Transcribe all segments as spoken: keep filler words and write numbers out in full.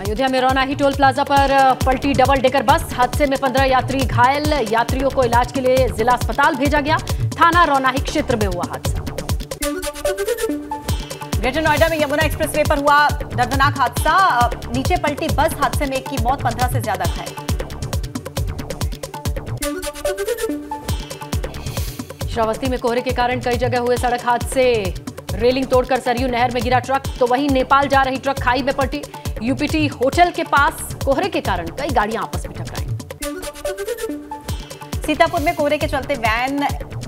अयोध्या में Raunahi toll plaza पर पलटी डबल डेकर बस, हादसे में पंद्रह यात्री घायल। यात्रियों को इलाज के लिए जिला अस्पताल भेजा गया। थाना रौनाही क्षेत्र में हुआ हादसा। ग्रेटर नोएडा में यमुना एक्सप्रेसवे पर हुआ दर्दनाक हादसा, नीचे पलटी बस, हादसे में एक की मौत, पंद्रह से ज्यादा घायल। श्रावस्ती में कोहरे के कारण कई जगह हुए सड़क हादसे, रेलिंग तोड़कर सरयू नहर में गिरा ट्रक, तो वहीं नेपाल जा रही ट्रक खाई में पलटी। यूपीटी होटल के पास कोहरे के कारण कई गाड़ियां आपस में टकराई। सीतापुर में कोहरे के चलते वैन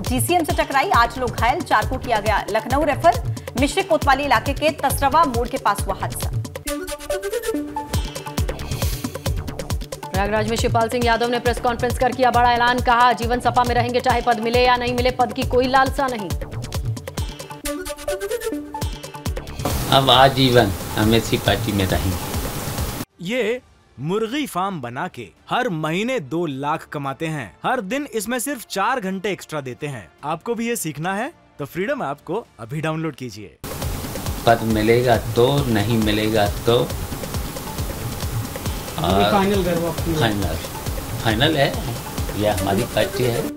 जीसीएम से टकराई, आठ लोग घायल, चार को किया गया लखनऊ रेफर। मिश्रिक कोतवाली इलाके के तसरवा मोड़ के पास हुआ हादसा। प्रयागराज में शिवपाल सिंह यादव ने प्रेस कॉन्फ्रेंस कर किया बड़ा ऐलान, कहा जीवन सपा में रहेंगे चाहे पद मिले या नहीं मिले, पद की कोई लालसा नहीं। अब आजीवन हम इसी पार्टी में रहेंगे। ये मुर्गी फार्म बना के हर महीने दो लाख कमाते हैं, हर दिन इसमें सिर्फ चार घंटे एक्स्ट्रा देते हैं। आपको भी ये सीखना है तो फ्रीडम ऐप को अभी डाउनलोड कीजिए। पद मिलेगा तो, नहीं मिलेगा तो और फाइनल फाइनल फाइनल है, यह हमारी पार्टी है।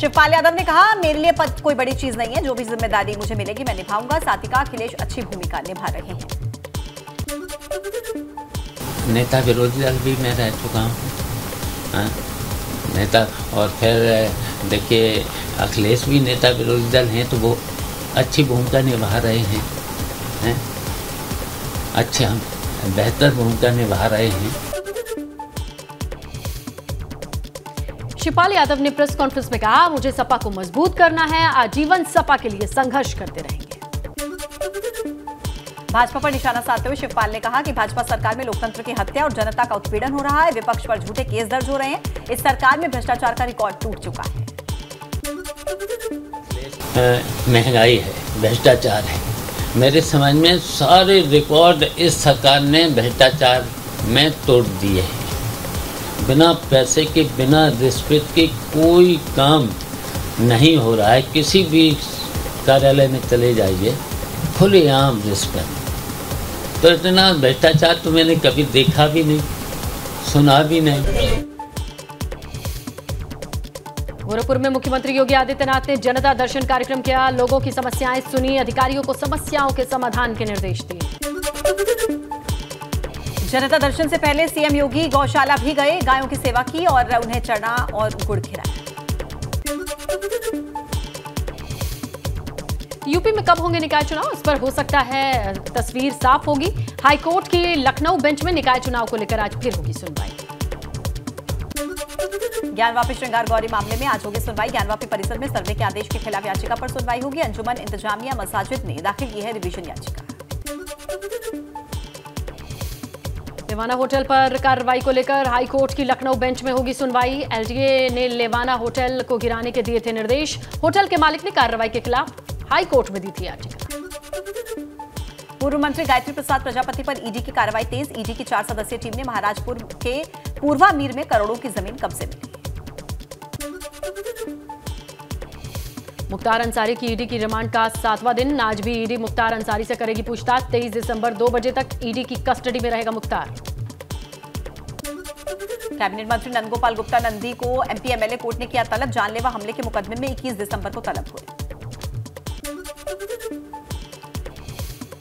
शिवपाल यादव ने कहा मेरे लिए पद कोई बड़ी चीज नहीं है, जो भी जिम्मेदारी मुझे मिलेगी मैं निभाऊंगा। साथ ही कहा अखिलेश अच्छी भूमिका निभा रहे हैं। नेता विरोधी दल भी मैं रह चुका हूँ नेता, और फिर देखिए अखिलेश भी नेता विरोधी दल हैं, तो वो अच्छी भूमिका निभा रहे हैं, हैं? अच्छे हम बेहतर भूमिका निभा रहे हैं। शिवपाल यादव ने प्रेस कॉन्फ्रेंस में कहा मुझे सपा को मजबूत करना है, आजीवन सपा के लिए संघर्ष करते रहेंगे। भाजपा पर निशाना साधते हुए शिवपाल ने कहा कि भाजपा सरकार में लोकतंत्र की हत्या और जनता का उत्पीड़न हो रहा है, विपक्ष पर झूठे केस दर्ज हो रहे हैं, इस सरकार में भ्रष्टाचार का रिकॉर्ड टूट चुका है। महंगाई है, भ्रष्टाचार है, मेरे समझ में सारे रिकॉर्ड इस सरकार ने भ्रष्टाचार में तोड़ दिए है। बिना पैसे के, बिना रिश्वत के कोई काम नहीं हो रहा है। किसी भी कार्यालय में चले जाइए, खुलेआम रिश्वत, तो इतना भ्रष्टाचार तो मैंने कभी देखा भी नहीं, सुना भी नहीं। गोरखपुर में मुख्यमंत्री योगी आदित्यनाथ ने जनता दर्शन कार्यक्रम किया, लोगों की समस्याएं सुनी, अधिकारियों को समस्याओं के समाधान के निर्देश दिए। जनता दर्शन से पहले सीएम योगी गौशाला भी गए, गायों की सेवा की और उन्हें चना और गुड़ खिलाया। यूपी में कब होंगे निकाय चुनाव, इस पर हो सकता है तस्वीर साफ होगी। हाईकोर्ट की लखनऊ बेंच में निकाय चुनाव को लेकर आज फिर होगी सुनवाई। ज्ञानवापी श्रृंगार गौरी मामले में आज होगी सुनवाई। ज्ञानवापी परिसर में सर्वे के आदेश के खिलाफ याचिका पर सुनवाई होगी। अंजुमन इंतजामिया मसाजिद ने दाखिल की है रिवीजन याचिका। लेवाना होटल पर कार्रवाई को लेकर हाईकोर्ट की लखनऊ बेंच में होगी सुनवाई। एलडीए ने लेवाना होटल को गिराने के दिए थे निर्देश, होटल के मालिक ने कार्रवाई के खिलाफ हाईकोर्ट में दी थी याचिका। पूर्व मंत्री गायत्री प्रसाद प्रजापति पर ईडी की कार्रवाई तेज, ईडी की चार सदस्यीय टीम ने महाराजपुर के पूर्वामीर में करोड़ों की जमीन कब्जे में ली। मुख्तार अंसारी की ईडी की रिमांड का सातवां दिन, आज भी ईडी मुख्तार अंसारी से करेगी पूछताछ। तेईस दिसंबर दो बजे तक ईडी की कस्टडी में रहेगा मुख्तार। कैबिनेट मंत्री नंदगोपाल गुप्ता नंदी को एमपी एमएलए कोर्ट ने किया तलब, जानलेवा हमले के मुकदमे में इक्कीस दिसंबर को तलब हुए।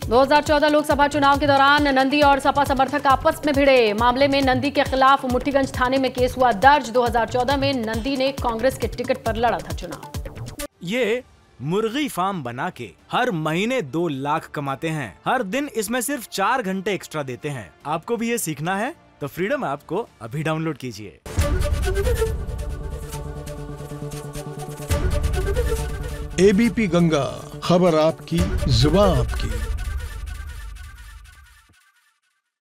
दो हज़ार चौदह लोकसभा चुनाव के दौरान नंदी और सपा समर्थक आपस में भिड़े, मामले में नंदी के खिलाफ मुठीगंज थाने में केस हुआ दर्ज। दो हज़ार चौदह में नंदी ने कांग्रेस के टिकट पर लड़ा था चुनाव। ये मुर्गी फार्म बना के हर महीने दो लाख कमाते हैं, हर दिन इसमें सिर्फ चार घंटे एक्स्ट्रा देते हैं। आपको भी ये सीखना है तो फ्रीडम ऐप को अभी डाउनलोड कीजिए। एबीपी गंगा, खबर आपकी, जुबान आपकी।